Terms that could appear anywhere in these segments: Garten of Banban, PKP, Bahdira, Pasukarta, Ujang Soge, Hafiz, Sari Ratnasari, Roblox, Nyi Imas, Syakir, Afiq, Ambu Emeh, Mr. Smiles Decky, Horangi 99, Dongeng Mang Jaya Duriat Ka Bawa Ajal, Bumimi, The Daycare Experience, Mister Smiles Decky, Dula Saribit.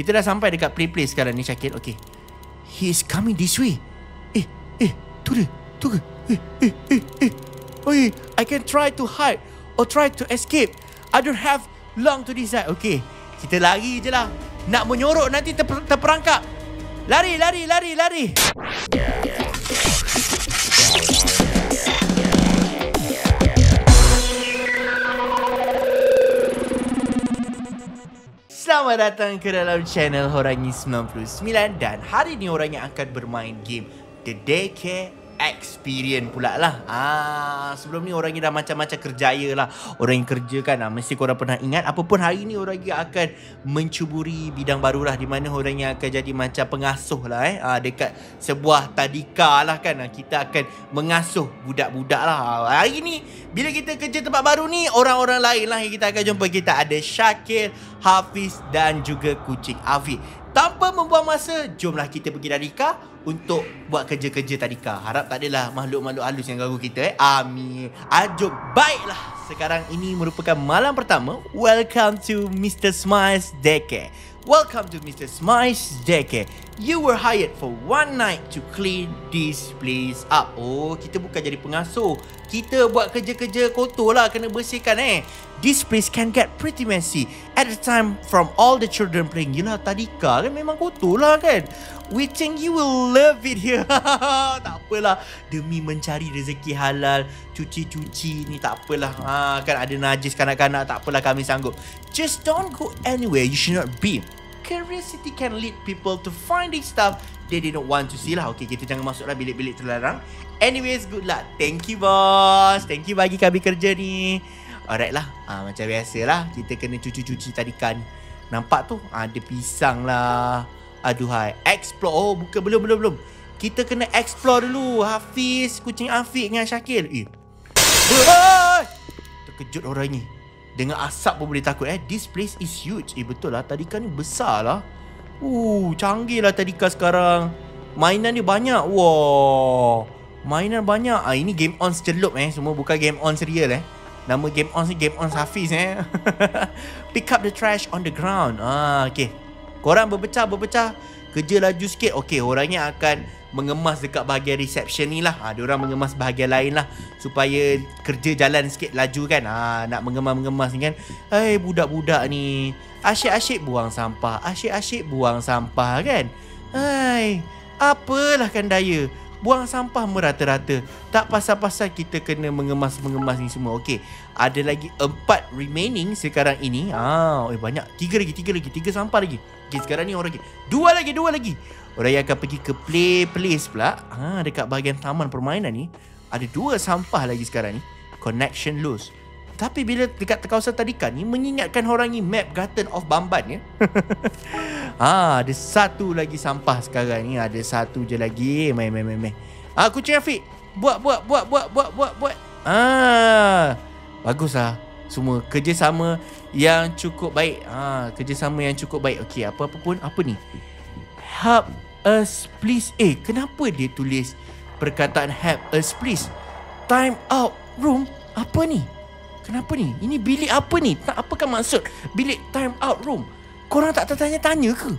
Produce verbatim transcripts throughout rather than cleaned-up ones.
Kita dah sampai dekat play-play sekarang ni, Syakir. Okay. He is coming this way. Eh, eh, tu dia. Tu ke? Eh, eh, eh, eh. Oh, eh. I can try to hide or try to escape. I don't have long to decide. Okay. Kita lari je lah. Nak menyorok nanti ter- terperangkap. Lari, lari, lari, lari. Selamat datang ke dalam channel Horangi sembilan puluh sembilan. Dan hari ni orang yang akan bermain game The Daycare Experience pula lah. Ah, sebelum ni orang yang dah macam-macam kerjaya lah. Orang yang kerja kan, ah, mesti korang pernah ingat. Apapun hari ni orang yang akan mencuburi bidang baru lah, di mana orang yang akan jadi macam pengasuh lah eh ah, dekat sebuah tadika lah kan. ah, Kita akan mengasuh budak-budak lah. ah, Hari ni bila kita kerja tempat baru ni, orang-orang lain lah yang kita akan jumpa. Kita ada Syakir, Hafiz dan juga Kucing Afiq. Tanpa membuang masa, jomlah kita pergi tadika untuk buat kerja-kerja tadika. Harap tak adalah makhluk-makhluk halus yang ganggu kita eh. Amin. Ajom. Baiklah, sekarang ini merupakan malam pertama. Welcome to Mister Smiles Decky. Welcome to Mister Smiles Decky. You were hired for one night to clean this place up. Oh, kita bukan jadi pengasuh. Kita buat kerja-kerja kotor lah, kena bersihkan eh. This place can get pretty messy at the time from all the children playing. Yelah, tadika kan memang kotor lah kan. We think you will love it here. Tak apalah, demi mencari rezeki halal, cuci-cuci ni tak apalah. Ha, kan ada najis kanak-kanak, tak apalah, kami sanggup. Just don't go anywhere you should not be. Curiosity can lead people to finding stuff they didn't want to see lah. Okay, kita jangan masuklah bilik-bilik terlarang. Anyways, good luck. Thank you, boss. Thank you bagi kami kerja ni. Alright lah. Ha, macam biasa lah, kita kena cuci-cuci tadikan. Nampak tu? Ada pisang lah. Aduhai. Explore. Oh, bukan. Belum, belum, belum. Kita kena explore dulu. Hafiz, Kucing Afiq dengan Syakir. Eh. Oh, terkejut orang ni. Dengan asap pun boleh takut eh. This place is huge. Eh, betul lah, tadika ni besar lah. Uh, canggih lah tadika sekarang. Mainan dia banyak. Wow, mainan banyak. Ah, ini game on celup eh. Semua bukan game on serial eh. Nama game on ni game on Hafiz eh. Pick up the trash on the ground. Ah, okay. Korang berpecah-berpecah. Kerja laju sikit. Okay, orangnya akan mengemas dekat bahagian reception ni lah. Ha, diorang mengemas bahagian lain lah, supaya kerja jalan sikit laju kan. ha, Nak mengemas-mengemas ni kan. Hei, budak-budak ni, asyik-asyik buang sampah, asyik-asyik buang sampah kan. Hei, apalah kan daya, buang sampah merata-rata, tak pasal-pasal kita kena mengemas-mengemas ni semua. Okey, ada lagi empat remaining sekarang ini. Ah, oh, eh, banyak. Tiga lagi, tiga lagi, tiga sampah lagi. Okey, sekarang ni orang lagi. Dua lagi, dua lagi. Orang yang akan pergi ke play place pula. Ah, dekat bahagian taman permainan ni ada dua sampah lagi sekarang ni. Connection loose. Tapi bila dekat kawasan tadika ni, mengingatkan orang ni map Garten of Banban ya. Ah, ada satu lagi sampah sekarang ni. Ada satu je lagi. Main, main, main, main. Ah, Kucing Afiq. Buat, buat, buat, buat, buat, buat, buat. Ah, baguslah. Semua kerjasama yang cukup baik. Ah, kerjasama yang cukup baik. Okey, apa-apa pun. Apa ni? Help us please. Eh, kenapa dia tulis perkataan help us please? Time out room. Apa ni? Kenapa ni? Ini bilik apa ni? Tak, apakah maksud bilik time out room? Korang tak tertanya-tanya ke?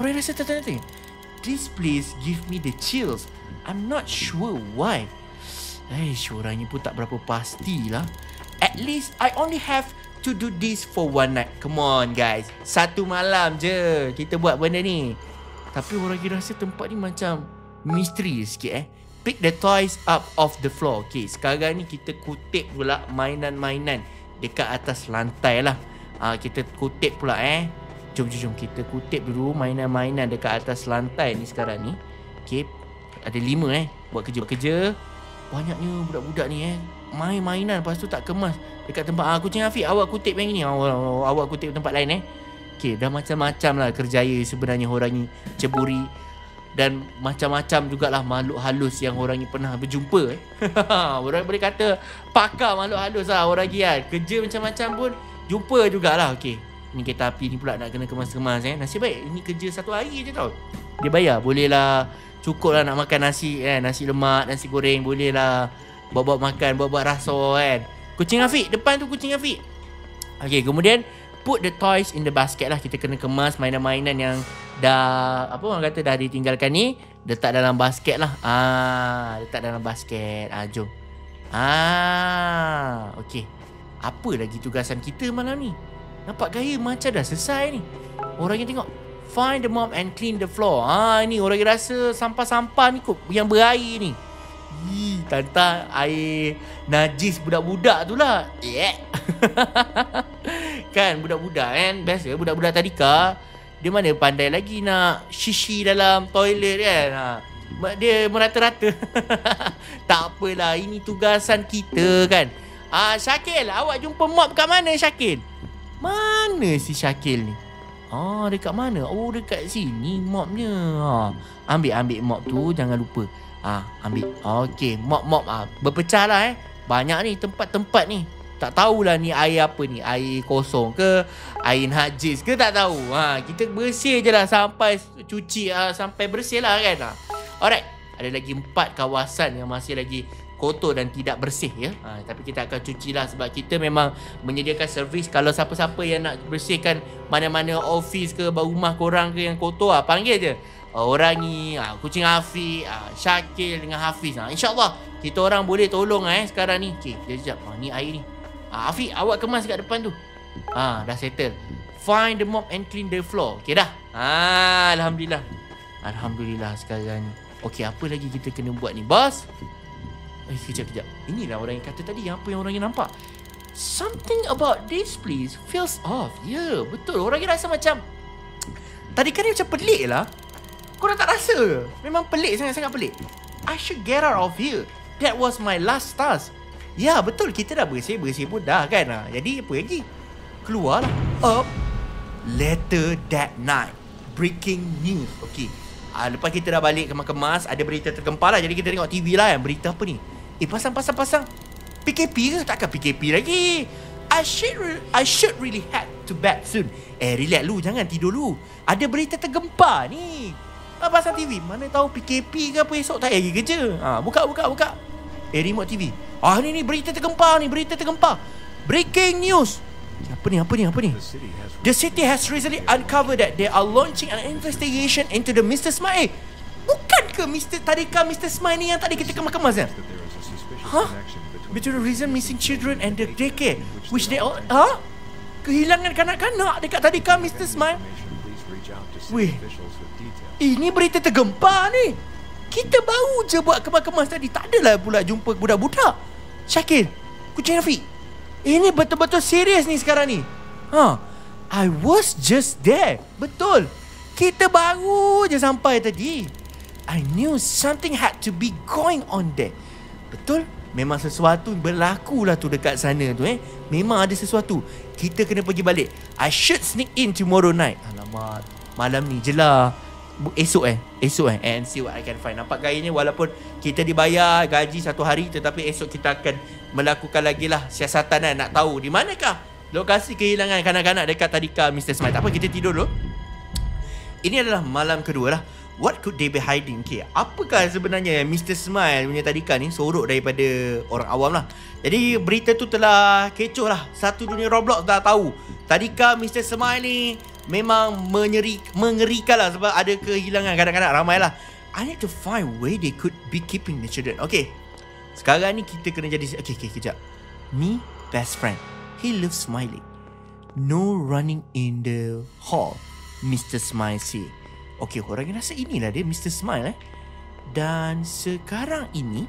Korang rasa tertanya-tanya? This place give me the chills. I'm not sure why. Eish, orangnya pun tak berapa pastilah. At least I only have to do this for one night. Come on guys, satu malam je kita buat benda ni. Tapi orang rasa tempat ni macam misteri sikit eh. Pick the toys up off the floor. Okay, sekarang ni kita kutip pula mainan-mainan dekat atas lantai lah. ha, Kita kutip pula eh. Jom, jom, jom. Kita kutip dulu mainan-mainan dekat atas lantai ni sekarang ni. Okay, ada lima eh. Buat kerja, buat kerja. Banyaknya budak-budak ni eh, main mainan, lepas tu tak kemas dekat tempat. ha, Kucing Afiq, awak kutip yang ni. Awak, awak kutip tempat lain eh. Okay, dah macam-macam lah kerjaya sebenarnya orang ni. Ceburi dan macam-macam jugalah makhluk halus yang orang ni pernah berjumpa. Orang boleh kata pakar makhluk halus lah orang ni kan. Kerja macam-macam pun jumpa jugalah. Okey, ni kereta api ni pula nak kena kemas-kemas eh. Nasib baik ni kerja satu hari je tau. Dia bayar, boleh lah. Cukup lah nak makan nasi eh. Nasi lemak, nasi goreng, boleh lah. Buat-buat makan, buat-buat rasa kan. Kucing Afiq, depan tu Kucing Afiq. Okey, kemudian put the toys in the basket lah. Kita kena kemas mainan-mainan yang dah, apa orang kata, dah ditinggalkan ni. Letak dalam basket lah. Ah, letak dalam basket. Ah, jom. Ah, okey. Apa lagi tugasan kita malam ni? Nampak gaya macam dah selesai ni. Orang yang tengok, find the mop and clean the floor. Ah, ni orang yang rasa sampah-sampah ni kot, yang berair ni. Ih, tantang air najis budak-budak tu lah. Yeah. Kan budak-budak kan, biasa budak-budak tadika, dia mana pandai lagi nak shishi dalam toilet kan. Ha, dia merata-rata. Tak apalah, ini tugasan kita kan. Ah, Syakil, awak jumpa mop kat mana Syakil? Mana si Syakil ni? Ah, dekat mana? Oh, dekat sini mopnya. Ha, ambil-ambil mop tu, jangan lupa. Ah, ambil. Okey, mop-mop ah. Berpecah lah eh. Banyak ni tempat-tempat ni. Tak tahulah ni air apa ni. Air kosong ke, air najis ke, tak tahu. Ha, kita bersih je lah sampai cuci, ah, sampai bersih lah kan. Ah. Alright, ada lagi empat kawasan yang masih lagi kotor dan tidak bersih ya. Ha, tapi kita akan cuci lah sebab kita memang menyediakan servis. Kalau siapa-siapa yang nak bersihkan mana-mana office ke, rumah korang ke yang kotor, ah, panggil je. Horangi, ah, Kucing Hafiz, ah, Syakil dengan Hafiz. Ah, InsyaAllah kita orang boleh tolong eh sekarang ni. Okay, kita sekejap. Ah, ni air ni. Ah, Hafiz, awak kemas kat depan tu. Ah, dah settle. Find the mop and clean the floor. Okay dah. Ah, Alhamdulillah. Alhamdulillah sekarang ni. Okay, apa lagi kita kena buat ni, bos? Eh, kejap, kejap. Inilah orang yang kata tadi. Apa yang orang yang nampak? Something about this place feels off. Yeah, betul. Orang yang rasa macam tadi kan dia macam pelik lah. Korang tak rasa ke? Memang pelik, sangat-sangat pelik. I should get out of here. That was my last task. Ya, betul. Kita dah bersih-bersih pun dah kan. Ha? Jadi, apa lagi? Keluarlah. Up later that night. Breaking news. Okay. Ha, lepas kita dah balik kemas-kemas, ada berita tergempar lah. Jadi, kita tengok T V lah. Yang berita apa ni? Eh, pasang-pasang-pasang. P K P ke? Takkan P K P lagi. I should, re- I should really head to bed soon. Eh, relax lu. Jangan tidur lu. Ada berita tergempar ni. Ah, pasang T V. Mana tahu P K P ke apa esok tak payah pergi kerja. Ha, buka, buka, buka. Eh, remote T V. Ah, ni ni berita tergempar ni. Berita tergempar. Breaking news. Apa ni, apa ni, apa ni? The city has recently uncovered that they are launching an investigation into the Mister Smile. Eh, bukankah Mister Tadika, Mister Smile ni yang tadi kita kemas-kemas kan? Huh? Between the reason missing children and the daycare, which they all... Huh? Kehilangan kanak-kanak dekat Tadika, Mister Smile. Weh, ini berita tergempar ni. Kita baru je buat kemas-kemas tadi, tak adalah pula jumpa budak-budak. Syakil, Kucing Rafiq, ini betul-betul serius ni sekarang ni. Ha, I was just there. Betul, kita baru je sampai tadi. I knew something had to be going on there. Betul, memang sesuatu berlaku lah tu dekat sana tu eh. Memang ada sesuatu. Kita kena pergi balik. I should sneak in tomorrow night. Alamak, malam ni je lah. Esok eh Esok eh and see what I can find. Nampak gayanya walaupun kita dibayar gaji satu hari, tetapi esok kita akan melakukan lagi lah siasatan kan. Nak tahu di manakah lokasi kehilangan kanak-kanak dekat tadika Mister Smile. Tak apa, kita tidur dulu. Ini adalah malam kedua lah. What could they be hiding? Okay, apakah sebenarnya Mister Smile punya tadika ni sorok daripada orang awam lah. Jadi berita tu telah kecoh lah. Satu dunia Roblox dah tahu tadika Mister Smile ni memang menyeri, mengerikan lah. Sebab ada kehilangan kanak-kanak ramai lah. I need to find way they could be keeping the children. Okay, sekarang ni kita kena jadi... Okay, okay, kejap. Me, best friend. He loves smiling. No running in the hall, Mister Smile say. Okay, orang yang rasa inilah dia Mister Smile eh. Dan sekarang ini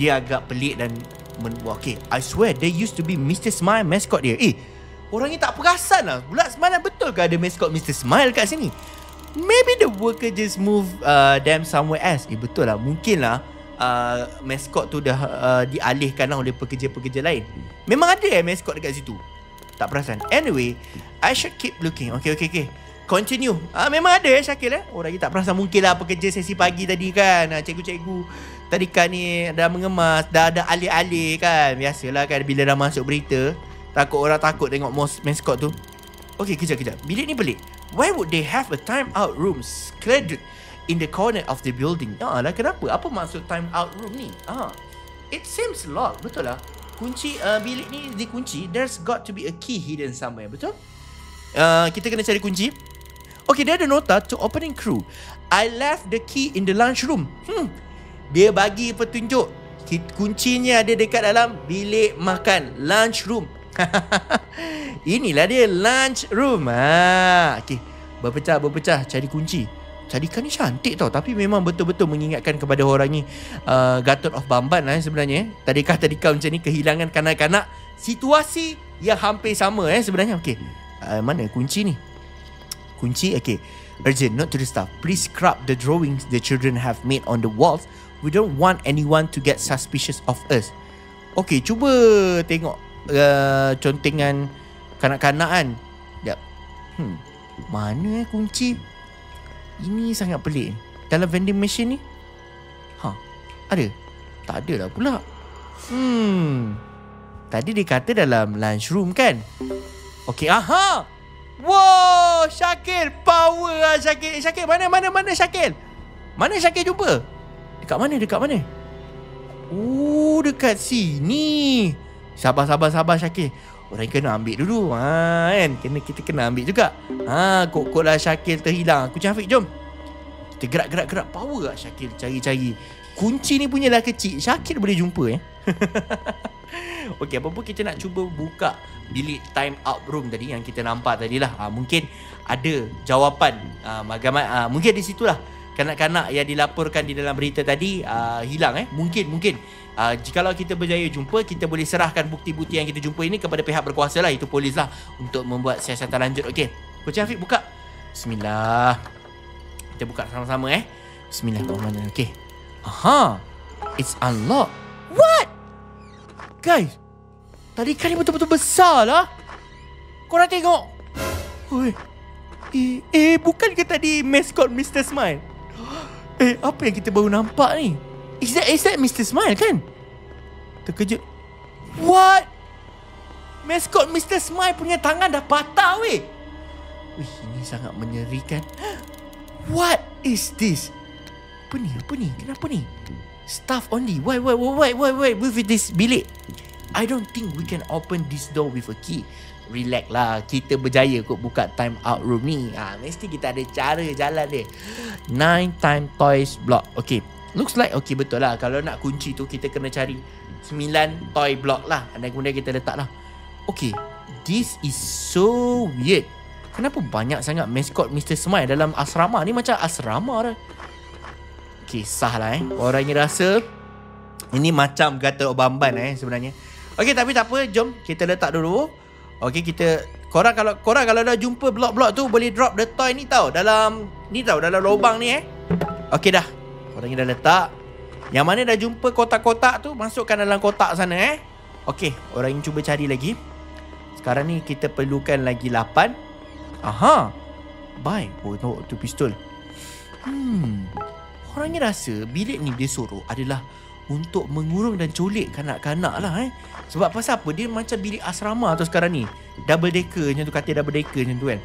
dia agak pelik dan men... Okay, I swear there used to be Mister Smile mascot dia. Eh, orang ni tak perasan lah. Bulan semalam betul ke ada mascot Mister Smile kat sini? Maybe the worker just move uh, them somewhere else. Eh, betul lah. Mungkin lah uh, mascot tu dah uh, dialihkan lah oleh pekerja-pekerja lain. Memang ada eh mascot dekat situ. Tak perasan. Anyway, I should keep looking. Okay, okay, okay. Continue. Ah, memang ada eh Syakil eh. Orang ni tak perasan. Mungkin lah pekerja sesi pagi tadi kan. Cikgu-cikgu tadi kan ni dah mengemas. Dah ada alih-alih kan. Biasalah kan bila dah masuk berita. Takut orang takut tengok mascot tu. Okay, kejap-kejap. Bilik ni pelik. Why would they have a time out room scheduled in the corner of the building? Ah lah, kenapa? Apa maksud time out room ni? Ah, it seems locked. Betul lah. kunci uh, bilik ni dikunci. There's got to be a key hidden somewhere, betul? Uh, kita kena cari kunci. Okay, dia ada nota to opening crew. I left the key in the lunch room. Hmm. Dia bagi petunjuk. Kuncinya ada dekat dalam bilik makan, lunch room. Inilah dia lunch room. Ha, okey. Berpecah-berpecah cari kunci. Carikan ni cantik tau, tapi memang betul-betul mengingatkan kepada Horangi uh, Garten of Banban eh, sebenarnya. Eh. Tadika-tadika macam ni kehilangan kanak-kanak, situasi yang hampir sama eh sebenarnya. Okey. Uh, mana kunci ni? Kunci okey. Urgent note to the staff. Please scrub the drawings the children have made on the walls. We don't want anyone to get suspicious of us. Okay, cuba tengok uh, contengan kanak-kanak kan. Sekejap. Hmm. Mana eh kunci? Ini sangat pelik. Dalam vending machine ni? Ha, ada? Tak ada lah pula. Hmm. Tadi dia kata dalam lunch room kan? Okay, aha! Wow, Syakil! Power lah Syakil! Syakil, mana, mana, mana Syakil? Mana Syakil jumpa? Dekat mana? Dekat mana? Oh, dekat sini. Sabar, sabar, sabar Syakil. Orang kena ambil dulu. Ha, kan? Kena, kita kena ambil juga. Ha, kok-kok lah Syakil terhilang. Aku Syafiq, jom. Kita gerak-gerak-gerak power lah Syakil cari-cari. Kunci ni punyalah kecil. Syakil boleh jumpa eh. Okey, apa pun kita nak cuba buka bilik time out room tadi yang kita nampak tadilah. Ha, mungkin ada jawapan. Ha, bagaimana? Ha, mungkin di situlah kanak-kanak yang dilaporkan di dalam berita tadi uh, hilang eh. Mungkin, mungkin uh, jikalau kita berjaya jumpa, kita boleh serahkan bukti-bukti yang kita jumpa ini kepada pihak berkuasa lah, itu polis lah, untuk membuat siasatan lanjut. Okey, Coach Hafiq buka. Bismillah. Kita buka sama-sama eh. Bismillahirrahmanirrahim. Okey. Aha, it's unlocked. What? Guys, tadi kan ni betul-betul besar lah. Korang tengok. Oi. Eh, eh bukan ke tadi mascot mister Smile? Eh, apa yang kita baru nampak ni? Is that, is that mister Smile kan? Terkejut. What? Mascot mister Smile punya tangan dah patah weh. Wih, ini sangat mengerikan. What is this? Apa ni? Apa ni? Kenapa ni? Staff only. Why, why, why, why, why? With this bilik. I don't think we can open this door with a key. Relax lah. Kita berjaya kot buka time out room ni. Ha, mesti kita ada cara jalan dia. Nine time toys block. Okay. Looks like okay betul lah. Kalau nak kunci tu kita kena cari sembilan toy block lah. Dan kemudian kita letak lah. Okay. This is so weird. Kenapa banyak sangat mascot mister Smile dalam asrama ni? Macam asrama dah. Okay, sah lah eh. Orang yang rasa ini macam Garten of Banban eh sebenarnya. Okay, tapi tak apa. Jom kita letak dulu. Okey, kita korang kalau korang kalau dah jumpa blok-blok tu boleh drop the toy ni tau dalam ni tau dalam lubang ni eh. Okey dah. Korang dah letak. Yang mana dah jumpa kotak-kotak tu masukkan dalam kotak sana eh. Okey, orang yang cuba cari lagi. Sekarang ni kita perlukan lagi lapan. Aha. Bye. Oh, no, tu pistol. Hmm. Orang yang rasa bilik ni dia suruh adalah untuk mengurung dan culik kanak-kanak lah eh. Sebab pasal apa? Dia macam bilik asrama tu sekarang ni. Double decker macam tu. Katil double decker macam tu kan.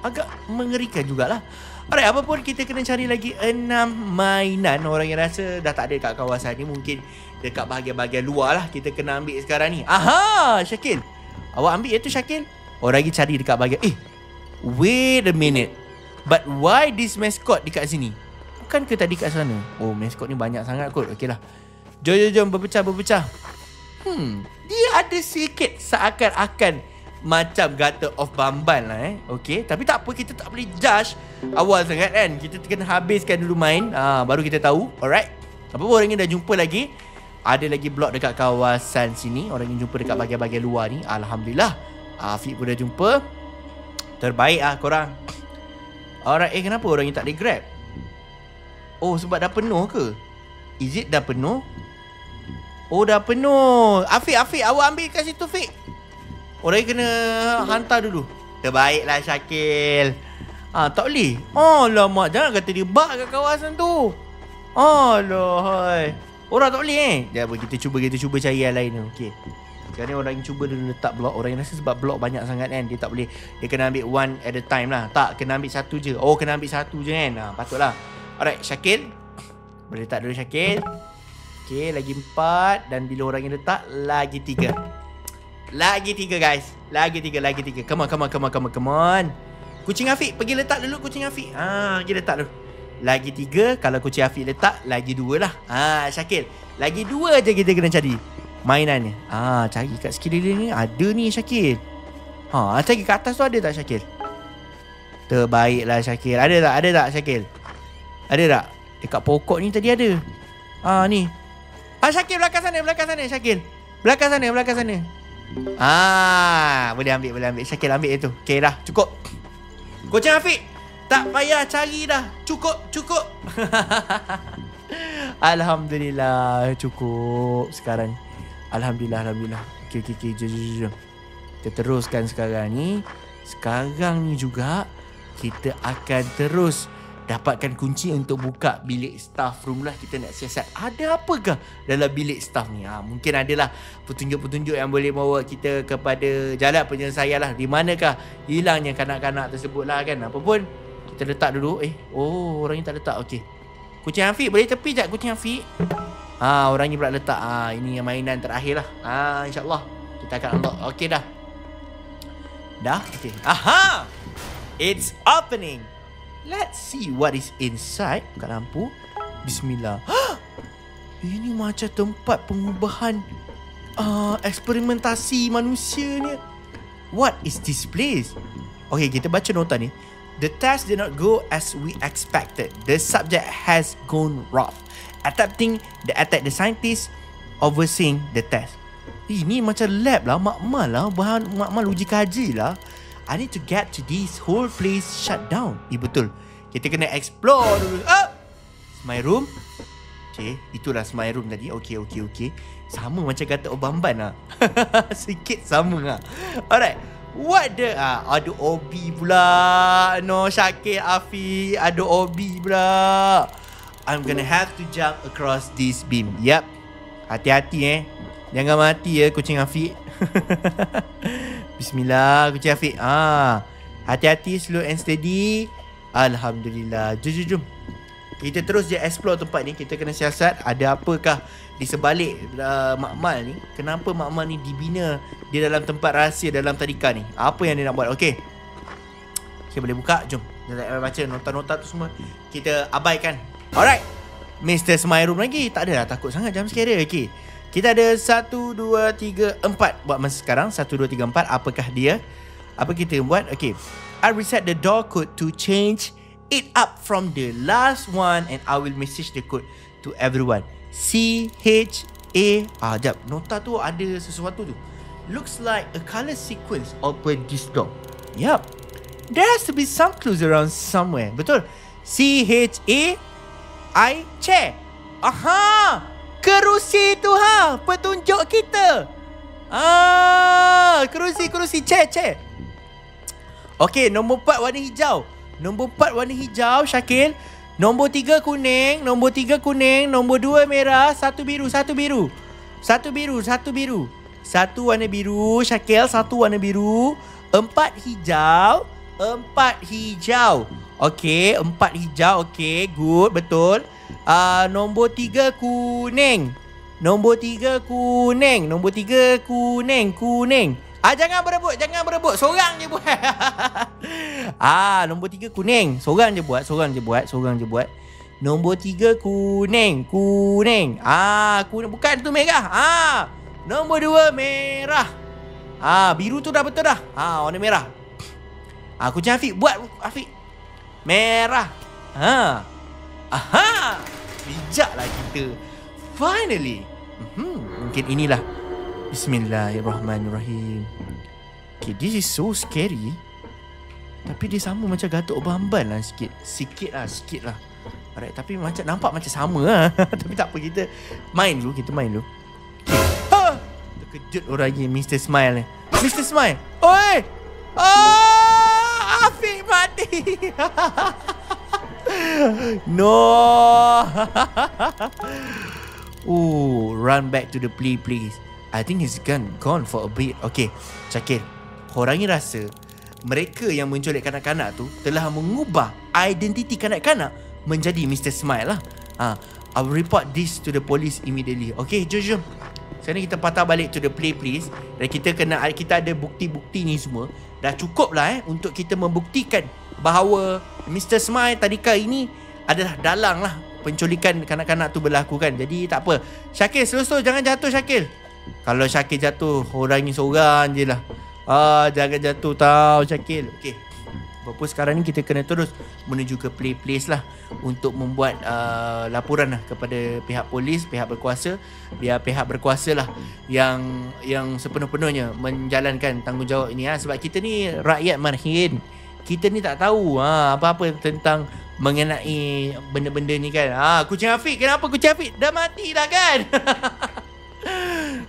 Agak mengerikan jugalah. Alright, apa pun kita kena cari lagi enam mainan. Orang yang rasa dah tak ada dekat kawasan ni. Mungkin dekat bahagian-bahagian luar lah. Kita kena ambil sekarang ni. Aha! Syakil. Awak ambil itu Syakil. Orang lagi cari dekat bahagian. Eh! Wait a minute. But why this mascot dekat sini? Bukan ke tadi kat sana? Oh, mascot ni banyak sangat kot. Okey lah. Jom, jom, jom. Berpecah-berpecah. Hmm. Dia ada sikit seakan-akan macam Garten of Banban lah eh. Okay. Tapi tak apa. Kita tak boleh judge awal sangat kan. Kita kena habiskan dulu main. Ah, baru kita tahu. Alright. Apa pun orang ni dah jumpa lagi. Ada lagi blok dekat kawasan sini. Orang yang jumpa dekat bahagian-bahagian luar ni. Alhamdulillah. Afiq pun dah jumpa. Terbaik lah korang. Alright. Eh, kenapa orang ni tak ada grab? Oh, sebab dah penuh ke? Is it dah penuh? Oh, dah penuh. Afiq, Afiq, awak ambil kat situ, Afiq. Orang kena hantar dulu. Terbaiklah, Syakil. Ah, tak boleh. Alamak, jangan kata dia bug kat kawasan tu. Alah. Orang tak boleh eh. Jom, kita cuba, kita cuba cari yang lain. Okey. Sekarang ni orang yang cuba dulu letak blok. Orang yang rasa sebab blok banyak sangat kan. Dia tak boleh. Dia kena ambil one at a time lah. Tak, kena ambil satu je. Oh, kena ambil satu je kan. Ah, patutlah. Alright, Syakil. Boleh letak dulu Syakil. Okey, lagi empat. Dan bila orang yang letak, lagi tiga. Lagi tiga, guys. Lagi tiga, lagi tiga. Come on, come on, come on, come on, come on. Kucing Afiq, pergi letak dulu kucing Afiq. Haa, pergi letak dulu. Lagi tiga. Kalau kucing Afiq letak, lagi dua lah. Haa, Syakil. Lagi dua je kita kena cari mainannya. Haa, cari kat sekeliling ni. Ada ni, Syakil. Haa, cari kat atas tu ada tak, Syakil? Terbaiklah, Syakil. Ada tak? Ada tak, Syakil? Ada tak? Dekat pokok ni tadi ada. Haa, ni. Haa, Syakil belakang sana, belakang sana, Syakil. Belakang sana, belakang sana. Haa, boleh ambil, boleh ambil. Syakil ambil itu. Okay dah, cukup. Kucing Afiq, tak payah cari dah. Cukup, cukup. Alhamdulillah, cukup sekarang. Alhamdulillah, Alhamdulillah. Okay, okay, okay. Jom, jom, jom. Kita teruskan sekarang ni. Sekarang ni juga, kita akan terus dapatkan kunci untuk buka bilik staff room lah. Kita nak siasat ada apakah dalam bilik staff ni. Ha, mungkin adalah petunjuk-petunjuk yang boleh bawa kita kepada jalan penyelesaian lah. Di manakah hilangnya kanak-kanak tersebut lah kan. Apa pun kita letak dulu. Eh, oh orang ni tak letak. Okey. Kucing Afiq boleh tepi sekejap kucing Afiq. Ha, orang ni pula letak. Ha, ini yang mainan terakhir lah. Ha, insyaAllah kita akan unlock. Okey dah. Dah? Okey. Aha! It's opening. Let's see what is inside. Buka lampu. Bismillah. Ini macam tempat pengubahan uh, eksperimentasi manusia ni. What is this place? Okay, kita baca nota ni. The test did not go as we expected. The subject has gone rough. Attempting the attack the scientist overseeing the test. Ini macam lab lah, makmal lah, bahan makmal uji kaji lah. I need to get to this whole place shut down. Eh, betul. Kita kena explore dulu. Ah! My room. Okay. Itulah my room tadi. Okay, okay, okay. Sama macam kata Obamban lah. Sikit sama lah. Alright. What the... Ah, ada O B pula. No, Syakil, Afi. Ada O B pula. I'm gonna have to jump across this beam. Yep. Hati-hati eh. Jangan mati ya, kucing Afi. Bismillah, kucing Afiq. Ah, hati-hati, slow and steady. Alhamdulillah. Jom, jom, jom. Kita terus je explore tempat ni. Kita kena siasat ada apakah di sebalik uh, makmal ni. Kenapa makmal ni dibina di dalam tempat rahsia dalam tadika ni? Apa yang dia nak buat? Okey. Okey, boleh buka. Jom. Kita baca nota-nota tu semua. Kita abaikan. Alright. mister Smile Room lagi. Tak ada lah, takut sangat jam sekali. Okey. Kita ada satu, dua, tiga, empat. Buat masa sekarang satu, dua, tiga, empat. Apakah dia? Apa kita buat? Okay, I reset the door code to change it up from the last one. And I will message the code to everyone. C H A. Ah, jap. Nota tu ada sesuatu tu. Looks like a colour sequence open this door. Yup. There has to be some clues around somewhere. Betul. C H A I chair. Aha. Kerusi tu ha, petunjuk kita. Ah, kerusi, kerusi, chair, chair. Okey, nombor empat warna hijau. Nombor empat warna hijau, Syakil. Nombor tiga kuning, nombor tiga kuning, nombor dua merah, satu biru, satu biru. Satu biru, satu biru. Satu warna biru, Syakil, satu warna biru. Empat hijau, empat hijau. Okey, empat hijau, okey, good, betul. Uh, nombor tiga kuning. Nombor tiga kuning. Nombor tiga kuning. Kuning. Ah, jangan berebut. Jangan berebut. Sorang je buat. Ah, nombor tiga kuning. Sorang je buat. Sorang je buat. Sorang je buat. Nombor tiga kuning. Kuning. Ah, kuning. Bukan tu merah. Ah, nombor dua merah. Ah, biru tu dah betul dah. Ah, warna merah. Ah, kucing Afiq. Buat Afiq. Merah. Haa. Aha, bijaklah kita. Finally. Mm-hmm. Mungkin inilah. Bismillahirrahmanirrahim. Okay, this is so scary. Tapi dia sama macam Gatok Banban lah sikit. Sikit lah, sikit lah. Alright, tapi macam nampak macam sama lah. Tapi tak apa, kita main dulu, kita main dulu. Okay. Ha! Terkejut orang ni, mister Smile ni. mister Smile. Oi! Oh! Afiq mati! No. Oh, run back to the play please. I think he's gone, gone for a bit. Okay, Syakil. Orang ni rasa mereka yang menculik kanak-kanak tu telah mengubah identiti kanak-kanak menjadi mister Smile lah. Ha, I'll report this to the police immediately. Okay, jom, jom. Sekarang kita patah balik to the play place. Dan kita kena, kita ada bukti-bukti ni semua. Dah cukup lah eh untuk kita membuktikan bahawa mister Smile tadi kali ni adalah dalang lah penculikan kanak-kanak tu berlaku kan. Jadi tak apa. Syakil, selesai, jangan jatuh Syakil. Kalau Syakil jatuh, Horangi seorang je lah. Ah, jangan jatuh tau Syakil. Okay, apa sekarang ni kita kena terus menuju ke play place lah untuk membuat uh, laporan lah kepada pihak polis, pihak berkuasa, biar pihak berkuasa lah yang yang sepenuh-penuhnya menjalankan tanggungjawab ini lah. Sebab kita ni rakyat marhin, kita ni tak tahu ha, apa-apa tentang mengenai benda-benda ni kan. Ha, Kucing Afiq, kenapa Kucing Afiq dah mati dah kan?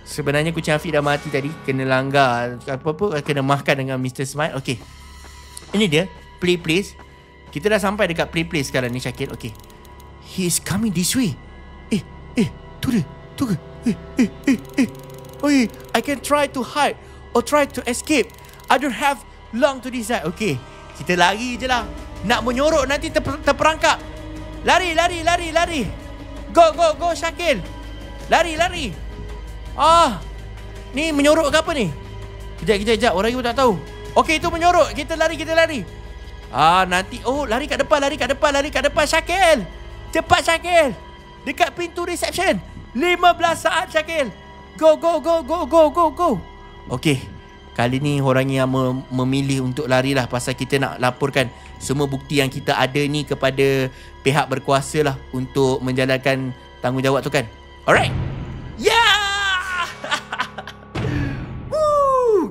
Sebenarnya Kucing Afiq dah mati tadi, kena langgar apa-apa, kena makan dengan mister Smile. Okay, ini dia play place. Kita dah sampai dekat play place sekarang ni Syakil. Okay, he is coming this way. Eh eh tu dia, tu ke? Eh eh eh eh oh, I can try to hide or try to escape. I don't have long to decide. Okay, kita lari je lah. Nak menyorok nanti ter terperangkap. Lari lari lari lari. Go go go Syakil. Lari lari. Ah, ni menyorok ke apa ni? Kejap kejap kejap, orang pun tak tahu. Okey, itu menyorok. Kita lari, kita lari. Ah, nanti. Oh, lari kat depan, lari kat depan, lari kat depan. Syakil. Cepat, Syakil. Dekat pintu reception. lima belas saat, Syakil. Go, go, go, go, go, go, go. Okey. Kali ni orang yang mem memilih untuk lari lah. Pasal kita nak laporkan semua bukti yang kita ada ni kepada pihak berkuasa lah untuk menjalankan tanggungjawab tu kan. Alright. Yeah!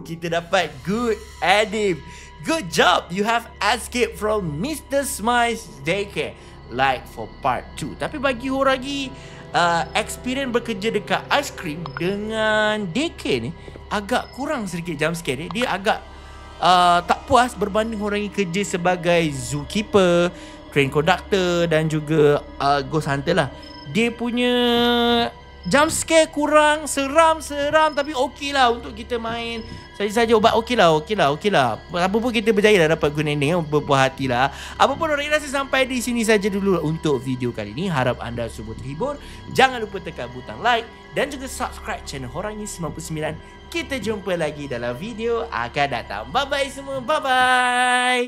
Kita dapat good adim. Good job. You have escaped from mister Smiles Decky. Like for part two. Tapi bagi Horangi uh, experience bekerja dekat ice cream dengan Decky ni agak kurang sedikit jump scare dia. Dia agak uh, tak puas berbanding Horangi kerja sebagai zookeeper, train conductor dan juga uh, ghost hunter lah. Dia punya jump scare kurang seram-seram tapi okey lah untuk kita main saja-saja ubat. Okey lah, okey lah, okey lah. Apa pun kita berjaya lah dapat good ending. Berpuas hati lah. Apa pun orang rasa sampai di sini saja dulu untuk video kali ini. Harap anda semua terhibur. Jangan lupa tekan butang like dan juga subscribe channel Horangi sembilan puluh sembilan. Kita jumpa lagi dalam video akan datang. Bye-bye semua. Bye-bye.